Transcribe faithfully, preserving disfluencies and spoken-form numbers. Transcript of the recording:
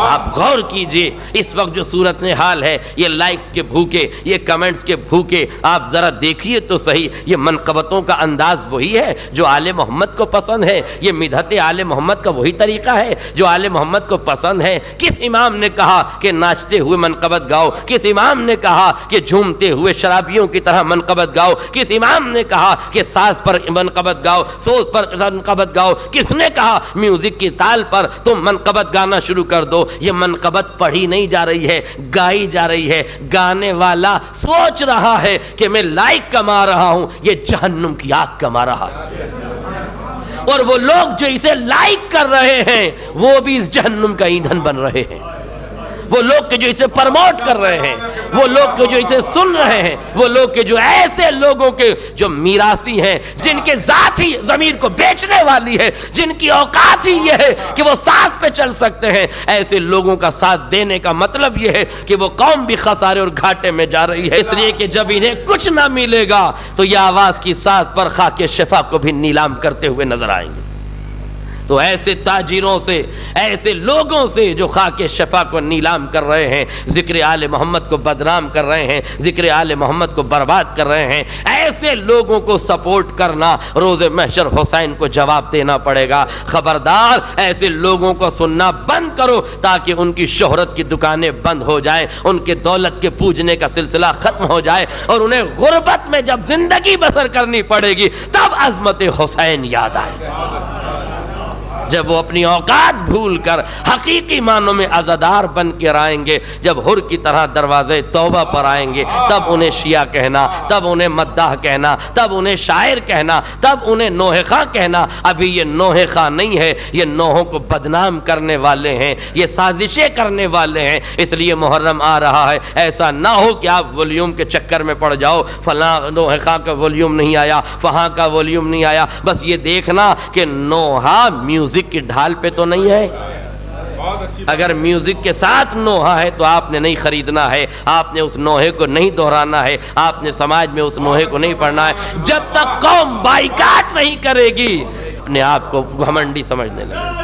आप गौर कीजिए, इस वक्त जो सूरत हाल है, ये लाइक्स के भूखे, ये कमेंट्स के भूखे, आप ज़रा देखिए तो सही, ये मनकबतों का अंदाज़ वही है जो आले मोहम्मद को पसंद है, ये मिधत आले मोहम्मद का वही तरीका है जो आले मोहम्मद को पसंद है। किस इमाम ने कहा कि नाचते हुए मनकबत गाओ? किस इमाम ने कहा कि झूमते हुए शराबियों की तरह मनकबत गाओ? किस इमाम ने कहा कि सास पर मनकबत गाओ, सोस पर मनकबत गाओ? किसने कहा म्यूज़िक की ताल पर तुम मनकबत गाना शुरू कर दो? ये मनकबत पढ़ी नहीं जा रही है, गाई जा रही है। गाने वाला सोच रहा है कि मैं लाइक कमा रहा हूं, ये जहन्नुम की आग कमा रहा है। और वो लोग जो इसे लाइक कर रहे हैं वो भी इस जहन्नुम का ईंधन बन रहे हैं। वो लोग के जो इसे प्रमोट कर रहे हैं, वो लोग के जो इसे सुन रहे हैं, वो लोग के जो ऐसे लोगों के जो मीरासी हैं, जिनके जात ही जमीर को बेचने वाली है, जिनकी औकात ही ये है कि वो सांस पे चल सकते हैं, ऐसे लोगों का साथ देने का मतलब ये है कि वो कौम भी खसारे और घाटे में जा रही है। इसलिए कि जब इन्हें कुछ ना मिलेगा तो यह आवाज़ की सांस पर खाके शिफा को भी नीलाम करते हुए नजर आएंगे। तो ऐसे ताजिरों से, ऐसे लोगों से जो खाके शफा को नीलाम कर रहे हैं, जिक्र आले मोहम्मद को बदनाम कर रहे हैं, जिक्र आले मोहम्मद को बर्बाद कर रहे हैं, ऐसे लोगों को सपोर्ट करना, रोज़े महशर हुसैन को जवाब देना पड़ेगा। ख़बरदार, ऐसे लोगों को सुनना बंद करो ताकि उनकी शोहरत की दुकानें बंद हो जाएँ, उनके दौलत के पूजने का सिलसिला ख़त्म हो जाए और उन्हें गुर्बत में जब ज़िंदगी बसर करनी पड़ेगी तब अज़मत हुसैन याद आए। जब वो अपनी औकात भूलकर हकीकी मानों में आज़ादार बन कर आएंगे, जब हुर की तरह दरवाज़े तौबा पर आएंगे, तब उन्हें शिया कहना, तब उन्हें मद्दाह कहना, तब उन्हें शायर कहना, तब उन्हें नोहे खां कहना। अभी ये नोहे खां नहीं है, ये नोहों को बदनाम करने वाले हैं, ये साजिशें करने वाले हैं। इसलिए मुहर्रम आ रहा है, ऐसा ना हो कि आप वॉल्यूम के चक्कर में पड़ जाओ, फलां नोहे खां का वॉल्यूम नहीं आया, फहाँ का वॉल्यूम नहीं आया। बस ये देखना कि नोहा म्यूज़िक की ढाल पे तो नहीं है। अगर म्यूज़िक के साथ नोहा है तो आपने नहीं खरीदना है, आपने उस नोहे को नहीं दोहराना है, आपने समाज में उस नोहे को नहीं पढ़ना है। जब तक कौम बाइकाट नहीं करेगी अपने आप को घमंडी समझने लगेगी।